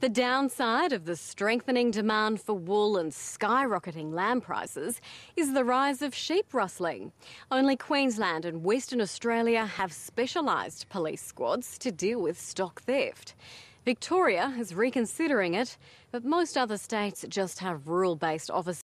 The downside of the strengthening demand for wool and skyrocketing lamb prices is the rise of sheep rustling. Only Queensland and Western Australia have specialised police squads to deal with stock theft. Victoria is reconsidering it, but most other states just have rural-based officers.